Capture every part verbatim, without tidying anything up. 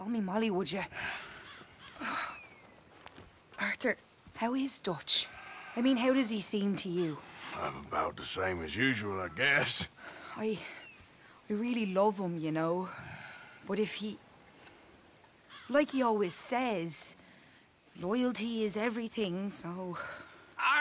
Call me Molly, would you? Arthur, how is Dutch? I mean, how does he seem to you? I'm about the same as usual, I guess. I... I really love him, you know. But if he... Like he always says, loyalty is everything, so...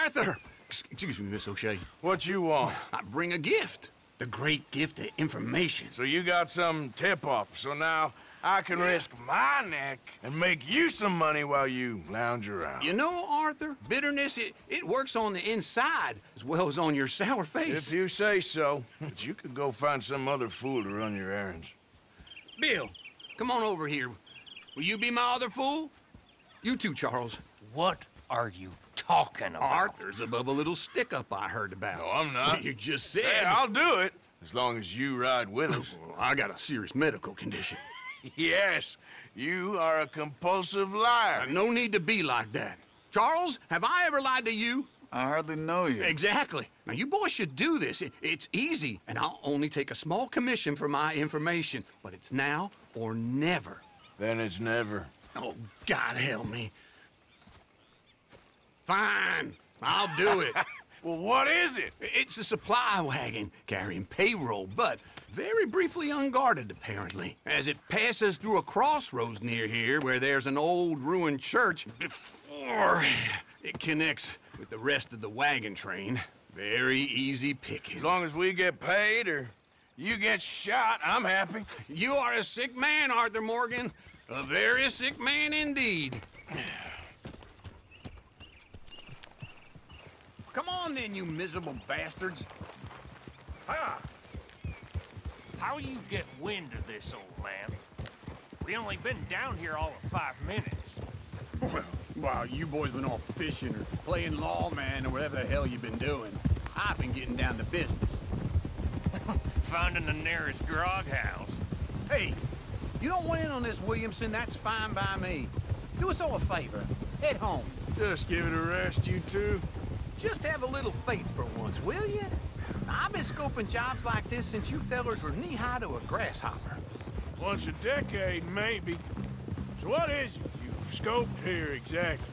Arthur! Excuse me, Miss O'Shea. What you want? I bring a gift. The great gift of information. So you got some tip-off, so now I can yeah. risk my neck and make you some money while you lounge around. You know, Arthur, bitterness, it, it works on the inside as well as on your sour face. If you say so. But you could go find some other fool to run your errands. Bill, come on over here. Will you be my other fool? You too, Charles. What are you talking about? Arthur's above a little stick-up I heard about. No, I'm not. You just said... Hey, I'll do it, as long as you ride with us. I got a serious medical condition. Yes, you are a compulsive liar. Now, no need to be like that. Charles, have I ever lied to you? I hardly know you. Exactly. Now, you boys should do this. It, it's easy, and I'll only take a small commission for my information. But it's now or never. Then it's never. Oh, God help me. Fine, I'll do it. Well, what is it? It's a supply wagon carrying payroll, but very briefly unguarded, apparently, as it passes through a crossroads near here where there's an old ruined church before it connects with the rest of the wagon train. Very easy pickings. As long as we get paid or you get shot, I'm happy. You are a sick man, Arthur Morgan. A very sick man indeed. Come on then, you miserable bastards. Ah! How you get wind of this, old man? We only been down here all of five minutes. Well, wow, you boys been off fishing or playing lawman or whatever the hell you've been doing. I've been getting down to business. Finding the nearest grog house. Hey, you don't want in on this, Williamson, that's fine by me. Do us all a favor. Head home. Just give it a rest, you two. Just have a little faith for once, will you? I've been scoping jobs like this since you fellers were knee-high to a grasshopper. Once a decade, maybe. So what is it you've scoped here, exactly?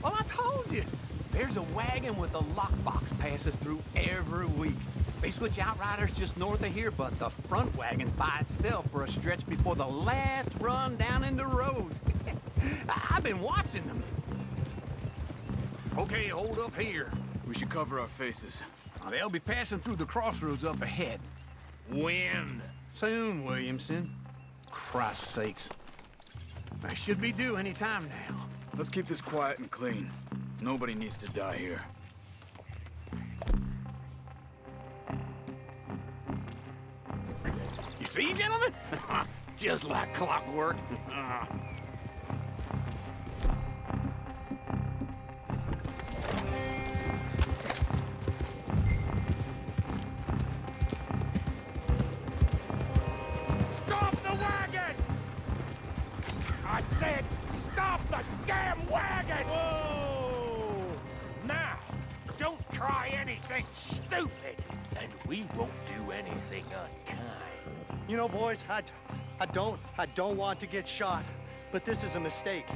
Well, I told you. There's a wagon with a lockbox passes through every week. They switch outriders just north of here, but the front wagon's by itself for a stretch before the last run down into roads. I've been watching them. Okay, hold up here. We should cover our faces. They'll be passing through the crossroads up ahead. When? Soon, Williamson. Christ's sakes. They should be due any time now. Let's keep this quiet and clean. Nobody needs to die here. You see, gentlemen? Just like clockwork. You know, boys, I, I don't, I don't want to get shot, but this is a mistake.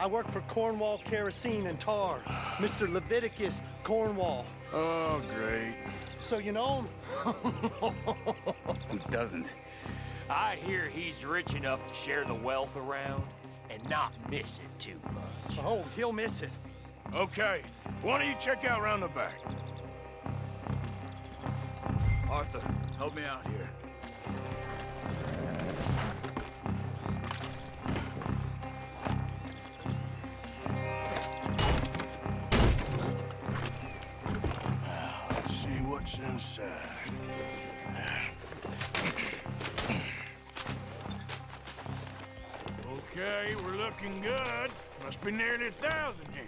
I work for Cornwall Kerosene and Tar, Mister Leviticus Cornwall. Oh, great. So you know him? Who doesn't? I hear he's rich enough to share the wealth around and not miss it too much. Oh, he'll miss it. Okay, why don't you check out round the back? Arthur, help me out here. Inside. Okay, we're looking good. Must be nearly a thousand here.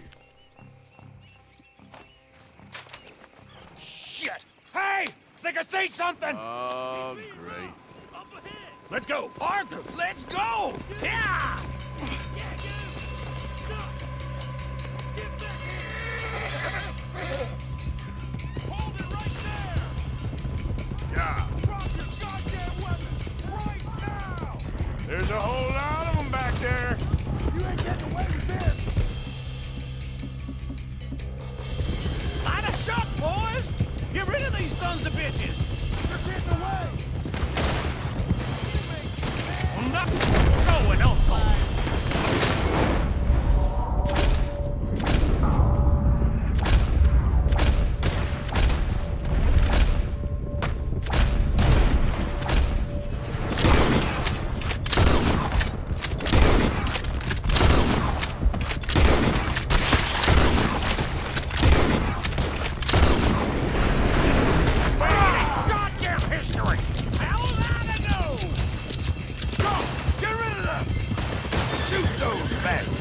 Shit! Hey! Think I see something! Oh, great. Up ahead. Let's go! Arthur, let's go! Yeah! There's a whole lot of them back those bastards.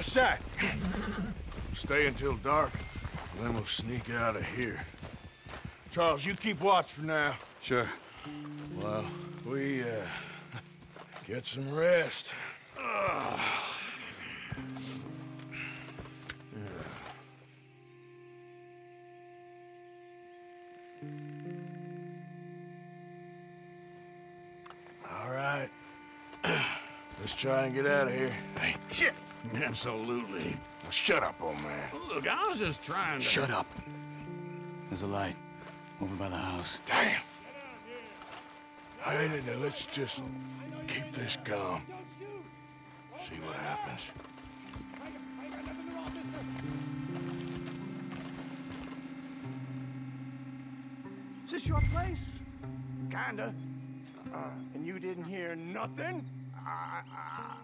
Sight. Stay until dark, and then we'll sneak out of here. Charles, you keep watch for now. Sure. Well, we uh, get some rest. Ugh. Yeah. All right. Let's try and get out of here. Hey, shit. Absolutely. Well, shut up, old man. Look, I was just trying to... Shut up. There's a light over by the house. Damn. Hey, let's just keep this calm. See what happens. Is this your place? Kinda. Uh, and you didn't hear nothing? I... I...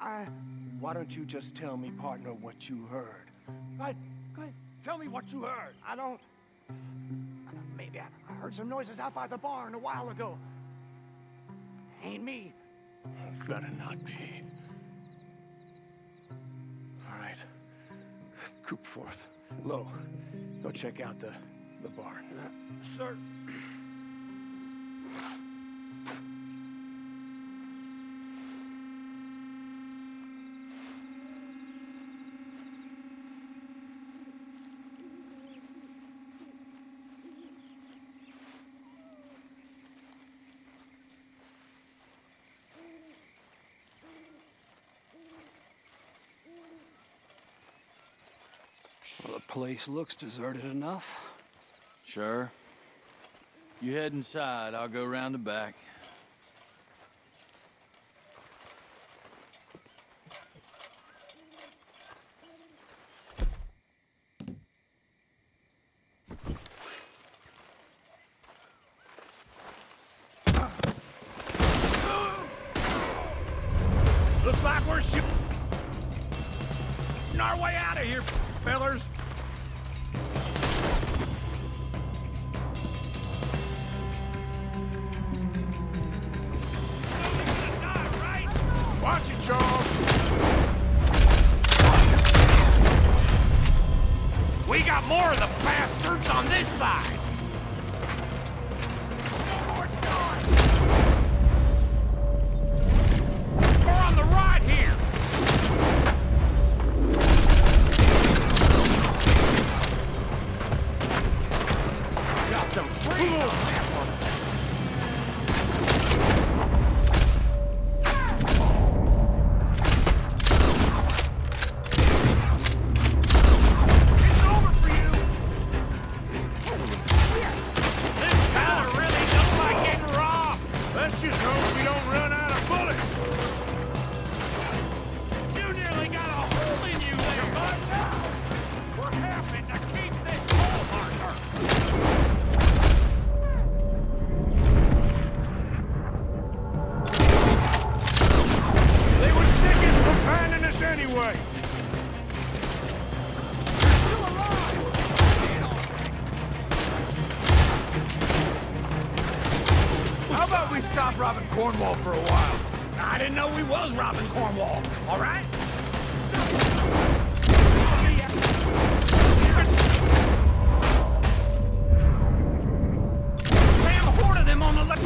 I... Why don't you just tell me, partner, what you heard? Go ahead, go ahead. Tell me what you heard. I don't... Maybe I heard some noises out by the barn a while ago. Ain't me. Better not be. All right. Coop forth. Low. Go check out the, the barn. Uh, sir. Well, the place looks deserted enough. Sure. You head inside. I'll go round the back. Looks like we're shooting our way out of here, fellas. Watch it, Charles. We got more of the bastards on this side. We're happy to keep this cold, Arthur! stop robbing Cornwall for a while. I didn't know we was robbing Cornwall, all right? Damn horde of them on the left.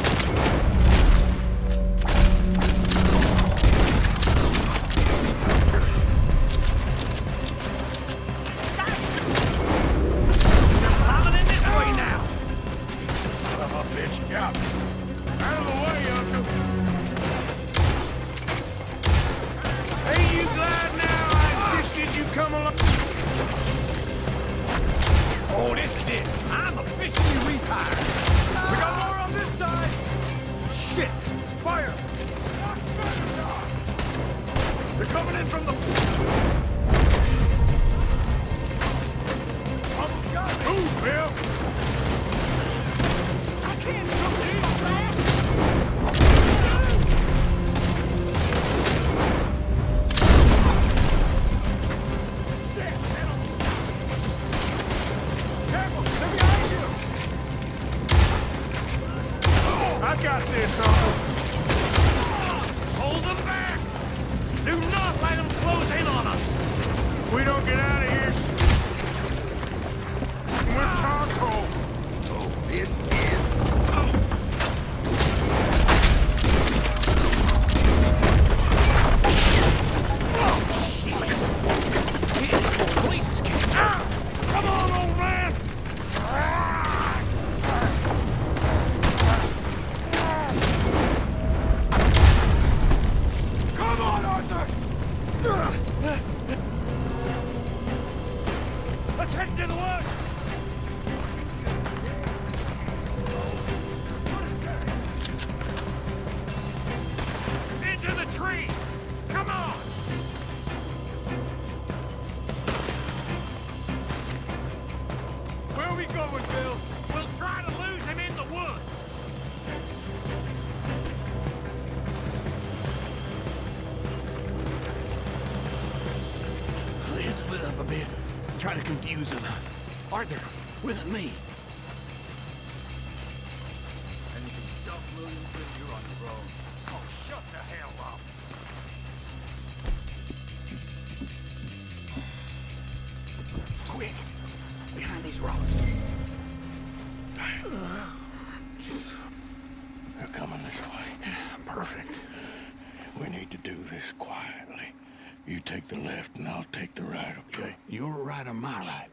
Arthur, with me. And if you dump Williamson, you're on your own. Oh, shut the hell up. Quick, behind these rocks. They're coming this way. Perfect. We need to do this quietly. You take the left and I'll take the right, okay? Your right or my right?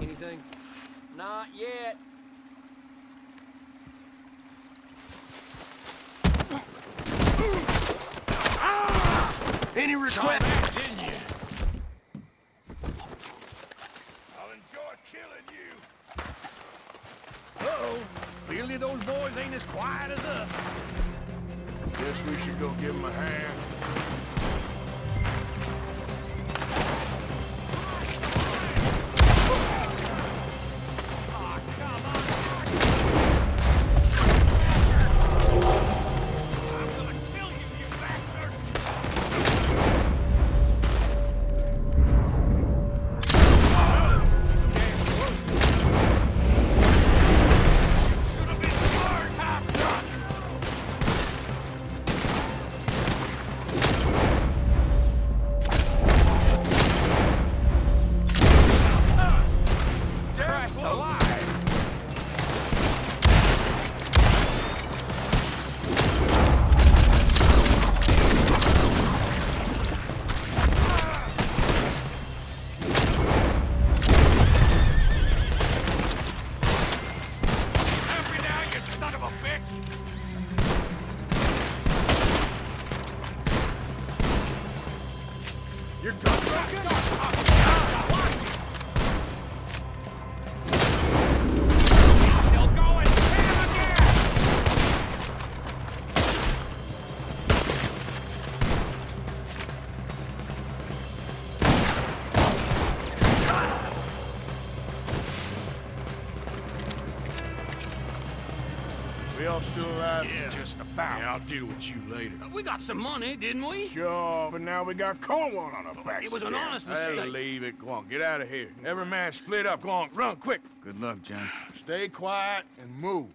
Anything? Not yet. Ah! Any requests? I'll enjoy killing you. Uh-oh. Clearly those boys ain't as quiet as us. Guess we should go give them a hand. Bill still alive? Yeah. Just about. Yeah, I'll deal with you later. Uh, we got some money, didn't we? Sure, but now we got Cornwall on our backs. It was an honest mistake. Hey, leave it. Go on, get out of here. Every man split up. Go on, run quick. Good luck, Johnson. Stay quiet and move.